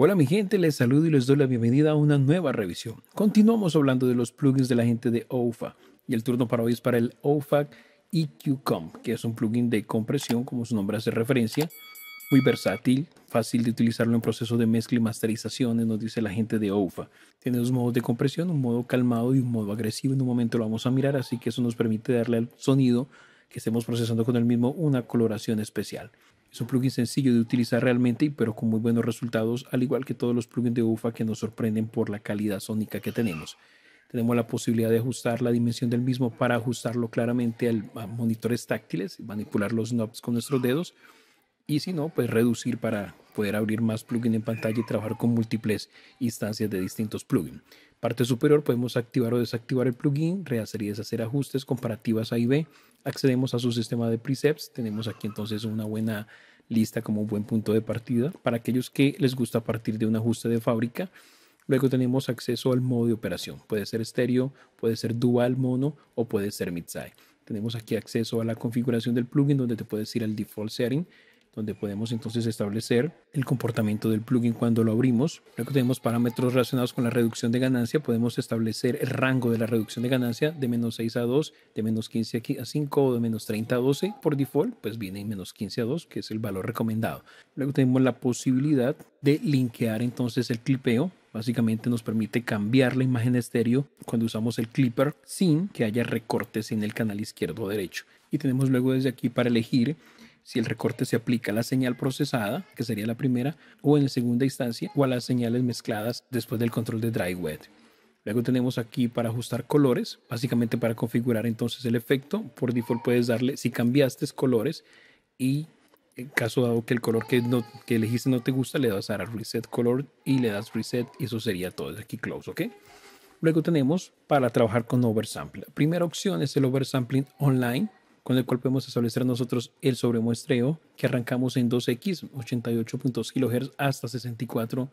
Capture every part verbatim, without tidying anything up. Hola mi gente, les saludo y les doy la bienvenida a una nueva revisión. Continuamos hablando de los plugins de la gente de HOFA y el turno para hoy es para el HOFA I Q Comp, que es un plugin de compresión, como su nombre hace referencia, muy versátil, fácil de utilizarlo en procesos de mezcla y masterizaciones, nos dice la gente de HOFA. Tiene dos modos de compresión, un modo calmado y un modo agresivo, en un momento lo vamos a mirar, así que eso nos permite darle al sonido que estemos procesando con el mismo una coloración especial. Es un plugin sencillo de utilizar realmente, pero con muy buenos resultados, al igual que todos los plugins de HOFA que nos sorprenden por la calidad sónica que tenemos. Tenemos la posibilidad de ajustar la dimensión del mismo para ajustarlo claramente al, a monitores táctiles, manipular los knobs con nuestros dedos y si no, pues reducir para poder abrir más plugins en pantalla y trabajar con múltiples instancias de distintos plugins. Parte superior podemos activar o desactivar el plugin, rehacer y deshacer ajustes, comparativas A y B. Accedemos a su sistema de presets. Tenemos aquí entonces una buena lista como un buen punto de partida para aquellos que les gusta partir de un ajuste de fábrica. Luego tenemos acceso al modo de operación. Puede ser estéreo, puede ser dual, mono o puede ser mid-side. Tenemos aquí acceso a la configuración del plugin donde te puedes ir al default setting, donde podemos entonces establecer el comportamiento del plugin cuando lo abrimos. Luego tenemos parámetros relacionados con la reducción de ganancia. Podemos establecer el rango de la reducción de ganancia de menos seis a dos, de menos quince a cinco o de menos treinta a doce. Por default, pues viene en menos quince a dos, que es el valor recomendado. Luego tenemos la posibilidad de linkear entonces el clipeo. Básicamente nos permite cambiar la imagen estéreo cuando usamos el clipper sin que haya recortes en el canal izquierdo o derecho. Y tenemos luego desde aquí para elegir si el recorte se aplica a la señal procesada, que sería la primera, o en la segunda instancia, o a las señales mezcladas después del control de dry wet. Luego tenemos aquí para ajustar colores, básicamente para configurar entonces el efecto. Por default puedes darle si cambiaste colores y en caso dado que el color que, no, que elegiste no te gusta, le das a reset color y le das reset y eso sería todo. Aquí close, ¿ok? Luego tenemos para trabajar con oversample. La primera opción es el oversampling online, con el cual podemos establecer nosotros el sobremuestreo que arrancamos en dos equis, ochenta y ocho punto dos kilohertz hasta sesenta y cuatro,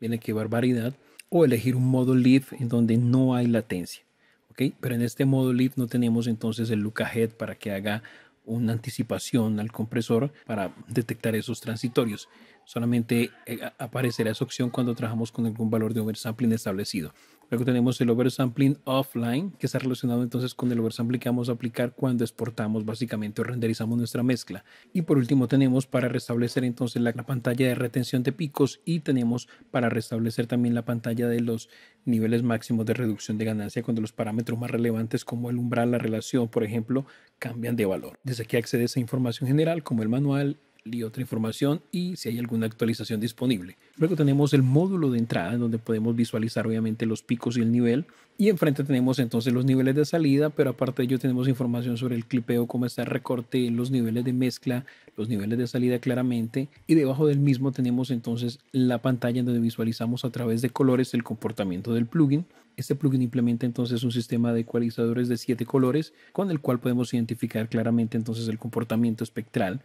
viene qué barbaridad, o elegir un modo live en donde no hay latencia, ¿okay? Pero en este modo live no tenemos entonces el look ahead para que haga una anticipación al compresor para detectar esos transitorios, solamente aparecerá esa opción cuando trabajamos con algún valor de oversampling establecido. Luego tenemos el oversampling offline, que está relacionado entonces con el oversampling que vamos a aplicar cuando exportamos básicamente o renderizamos nuestra mezcla. Y por último tenemos para restablecer entonces la pantalla de retención de picos y tenemos para restablecer también la pantalla de los niveles máximos de reducción de ganancia cuando los parámetros más relevantes como el umbral, la relación, por ejemplo, cambian de valor. Desde aquí accedes a información general como el manual y otra información y si hay alguna actualización disponible. Luego tenemos el módulo de entrada en donde podemos visualizar obviamente los picos y el nivel y enfrente tenemos entonces los niveles de salida, pero aparte de ello tenemos información sobre el clipeo, cómo está el recorte, los niveles de mezcla, los niveles de salida claramente y debajo del mismo tenemos entonces la pantalla en donde visualizamos a través de colores el comportamiento del plugin. Este plugin implementa entonces un sistema de ecualizadores de siete colores con el cual podemos identificar claramente entonces el comportamiento espectral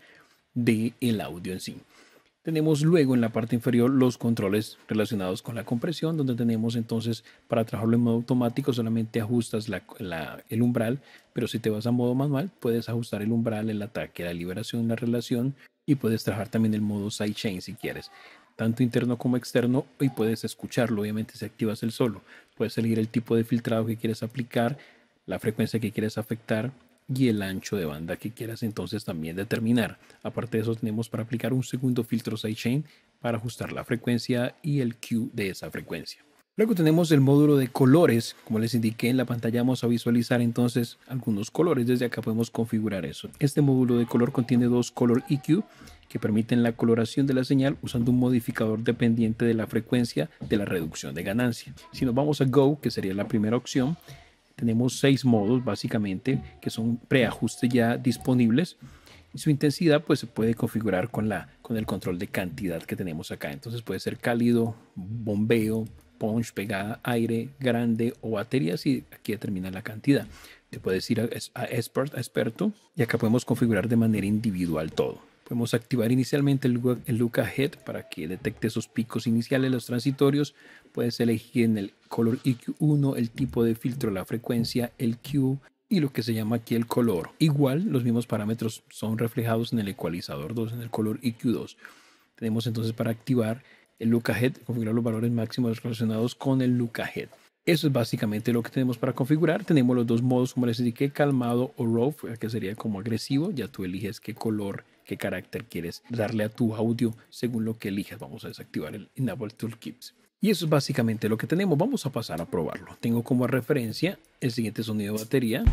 del audio en sí. Tenemos luego en la parte inferior los controles relacionados con la compresión, donde tenemos entonces para trabajarlo en modo automático solamente ajustas la, la, el umbral, pero si te vas a modo manual puedes ajustar el umbral, el ataque, la liberación, la relación y puedes trabajar también el modo sidechain si quieres, tanto interno como externo y puedes escucharlo obviamente si activas el solo. Puedes elegir el tipo de filtrado que quieres aplicar, la frecuencia que quieres afectar y el ancho de banda que quieras entonces también determinar. Aparte de eso tenemos para aplicar un segundo filtro sidechain para ajustar la frecuencia y el Q de esa frecuencia. Luego tenemos el módulo de colores. Como les indiqué, en la pantalla vamos a visualizar entonces algunos colores. Desde acá podemos configurar eso. Este módulo de color contiene dos color I Q que permiten la coloración de la señal usando un modificador dependiente de la frecuencia de la reducción de ganancia. Si nos vamos a Go, que sería la primera opción, tenemos seis modos básicamente que son preajustes ya disponibles y su intensidad pues se puede configurar con, la, con el control de cantidad que tenemos acá. Entonces puede ser cálido, bombeo, punch, pegada, aire, grande o baterías y aquí determina la cantidad. Te puedes ir a, a, expert, a experto y acá podemos configurar de manera individual todo. Podemos activar inicialmente el look, el look ahead para que detecte esos picos iniciales, los transitorios. Puedes elegir en el color I Q uno el tipo de filtro, la frecuencia, el Q y lo que se llama aquí el color. Igual, los mismos parámetros son reflejados en el ecualizador dos, en el color I Q dos. Tenemos entonces para activar el lookahead, configurar los valores máximos relacionados con el lookahead. Eso es básicamente lo que tenemos para configurar. Tenemos los dos modos, como les indiqué, calmado o rough, que sería como agresivo. Ya tú eliges qué color, qué carácter quieres darle a tu audio según lo que elijas. Vamos a desactivar el Enable Tooltips. Y eso es básicamente lo que tenemos. Vamos a pasar a probarlo. Tengo como referencia el siguiente sonido de batería.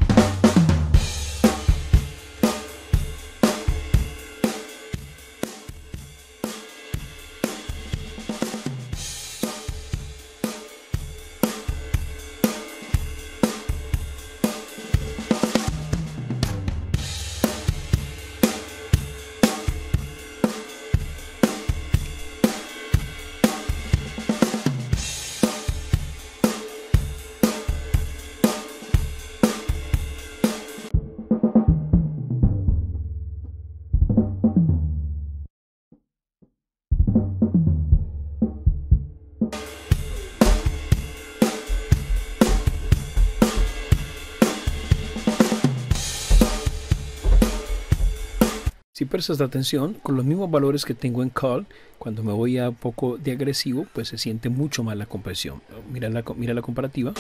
Si prestas atención, con los mismos valores que tengo en Call, cuando me voy a un poco de agresivo, pues se siente mucho más la compresión. Mira la, mira la comparativa.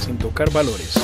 Sin tocar valores.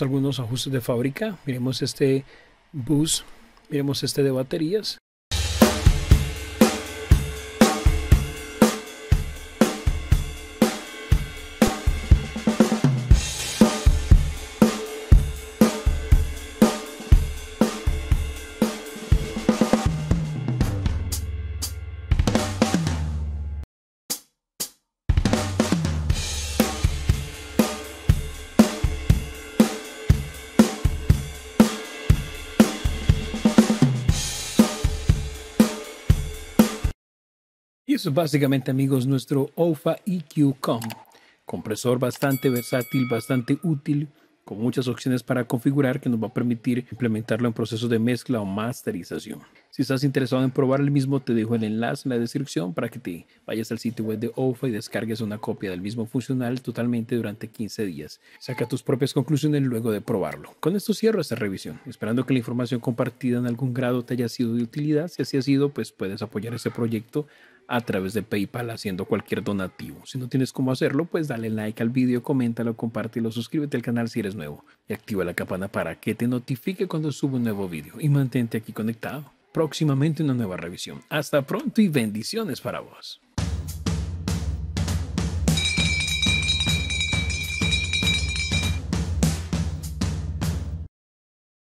Algunos ajustes de fábrica, miremos este boost, miremos este de baterías. Eso es básicamente, amigos, nuestro HOFA I Q Comp. Compresor bastante versátil, bastante útil, con muchas opciones para configurar que nos va a permitir implementarlo en procesos de mezcla o masterización. Si estás interesado en probar el mismo, te dejo el enlace en la descripción para que te vayas al sitio web de HOFA y descargues una copia del mismo funcional totalmente durante quince días. Saca tus propias conclusiones luego de probarlo. Con esto cierro esta revisión, esperando que la información compartida en algún grado te haya sido de utilidad. Si así ha sido, pues puedes apoyar este proyecto a través de PayPal haciendo cualquier donativo. Si no tienes cómo hacerlo, pues dale like al video, coméntalo, compártelo, suscríbete al canal si eres nuevo y activa la campana para que te notifique cuando suba un nuevo video y mantente aquí conectado. Próximamente una nueva revisión. Hasta pronto y bendiciones para vos.